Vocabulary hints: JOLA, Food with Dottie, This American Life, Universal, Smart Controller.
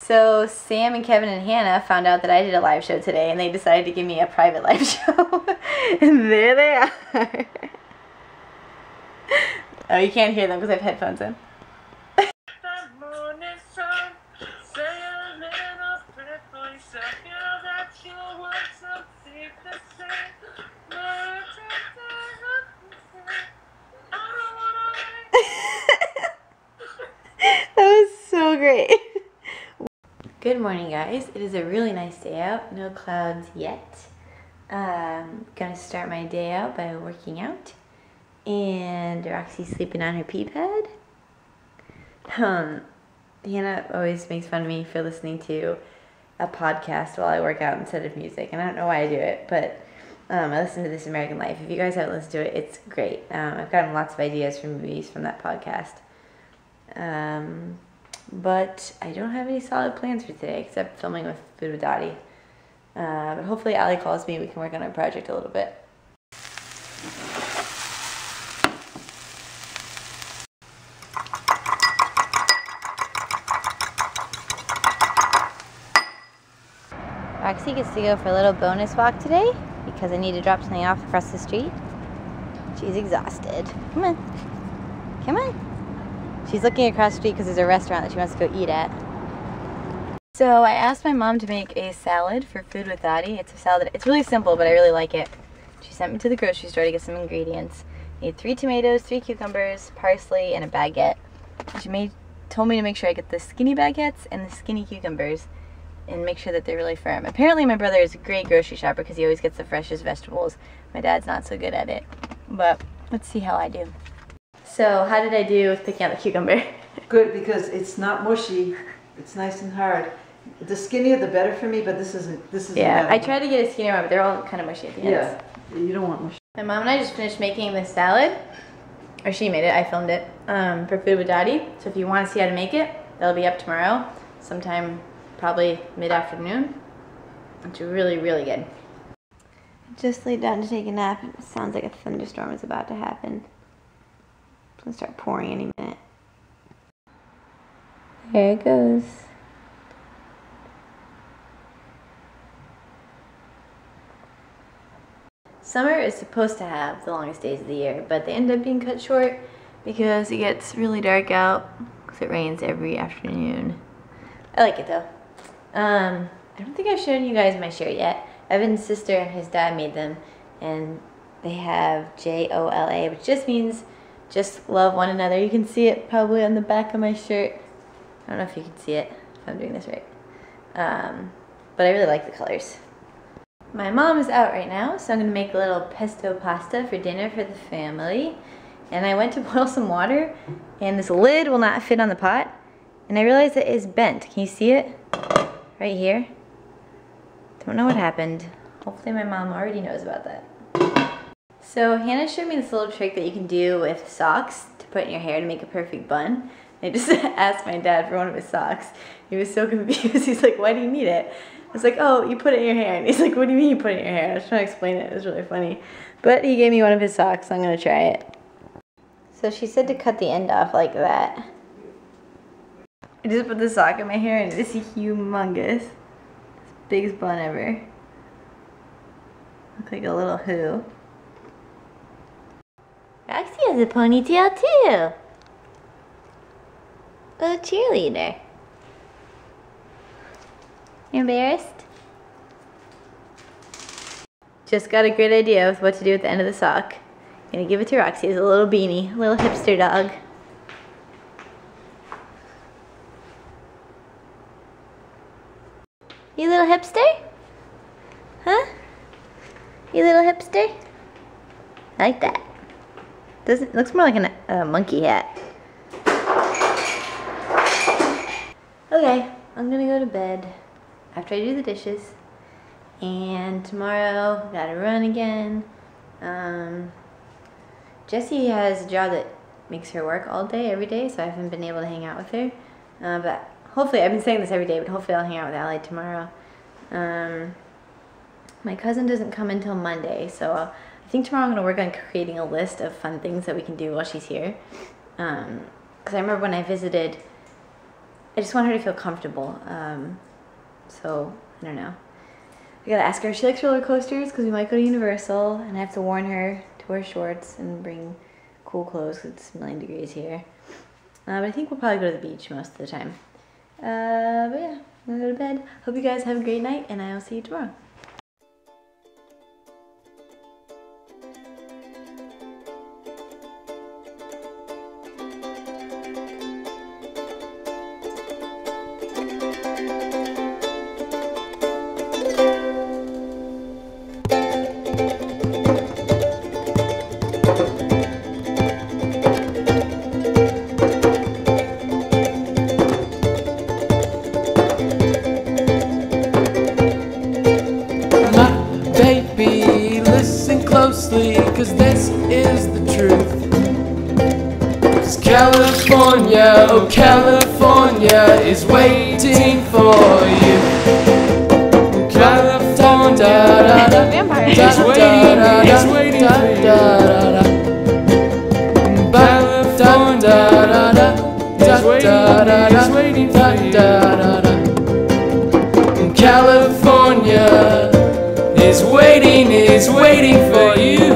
So Sam and Kevin and Hannah found out that I did a live show today, and they decided to give me a private live show. And there they are. Oh, you can't hear them because I have headphones in. Great. Good morning, guys. It is a really nice day out. No clouds yet. Gonna start my day out by working out, and Roxy's sleeping on her pee pad. Hannah always makes fun of me for listening to a podcast while I work out instead of music, and I don't know why I do it, but I listen to This American Life. If you guys haven't listened to it, it's great. I've gotten lots of ideas for movies from that podcast. But I don't have any solid plans for today except filming with Food with Dottie. But hopefully Allie calls me and we can work on our project a little bit. Roxy gets to go for a little bonus walk today because I need to drop something off across the street. She's exhausted. Come on. Come on. She's looking across the street because there's a restaurant that she wants to go eat at. So I asked my mom to make a salad for Food with Dottie. It's a salad. It's really simple, but I really like it. She sent me to the grocery store to get some ingredients. I need 3 tomatoes, 3 cucumbers, parsley, and a baguette. She told me to make sure I get the skinny baguettes and the skinny cucumbers and make sure that they're really firm. Apparently my brother is a great grocery shopper because he always gets the freshest vegetables. My dad's not so good at it, but let's see how I do. So how did I do with picking out the cucumber? Good, because it's not mushy. It's nice and hard. The skinnier the better for me, but this isn't yeah, better. I tried to get a skinnier one, but they're all kind of mushy at the end. Yeah, you don't want mushy. My mom and I just finished making this salad. Or she made it, I filmed it, for Food with Dottie. So if you want to see how to make it, that'll be up tomorrow. Sometime probably mid-afternoon. It's really, really good. I just laid down to take a nap. It sounds like a thunderstorm is about to happen. It's gonna start pouring any minute. There it goes. Summer is supposed to have the longest days of the year, but they end up being cut short because it gets really dark out because it rains every afternoon. I like it though. I don't think I've shown you guys my shirt yet. Evan's sister and his dad made them, and they have JOLA, which just means just love one another. You can see it probably on the back of my shirt. I don't know if you can see it, if I'm doing this right. But I really like the colors. My mom is out right now, so I'm gonna make a little pesto pasta for dinner for the family. And I went to boil some water, and this lid will not fit on the pot. And I realized it is bent. Can you see it? Right here. Don't know what happened. Hopefully my mom already knows about that. So Hannah showed me this little trick that you can do with socks to put in your hair to make a perfect bun. And I just asked my dad for one of his socks. He was so confused. He's like, why do you need it? I was like, oh, you put it in your hair. And he's like, what do you mean you put it in your hair? I was trying to explain it. It was really funny. But he gave me one of his socks, so I'm going to try it. So she said to cut the end off like that. I just put the sock in my hair and it's humongous. It's the biggest bun ever. Look like a little who. Roxy has a ponytail too. Little cheerleader. You embarrassed? Just got a great idea with what to do at the end of the sock. Gonna give it to Roxy as a little beanie, a little hipster dog. You little hipster? Huh? You little hipster? I like that. It looks more like a monkey hat. Okay, I'm gonna go to bed after I do the dishes. And tomorrow, gotta run again. Jessie has a job that makes her work all day, every day, so I haven't been able to hang out with her. But hopefully, I've been saying this every day, but hopefully I'll hang out with Allie tomorrow. My cousin doesn't come until Monday, so I think tomorrow I'm going to work on creating a list of fun things that we can do while she's here. Because I remember when I visited, I just want her to feel comfortable. So I don't know. I gotta ask her if she likes roller coasters, because we might go to Universal, and I have to warn her to wear shorts and bring cool clothes because it's a million degrees here. But I think we'll probably go to the beach most of the time. But yeah, I'm gonna go to bed. Hope you guys have a great night, and I will see you tomorrow. Cause this is the truth. Cause California, oh California is waiting for you. California is waiting, it's waiting for you. California is waiting for you. California is waiting for you.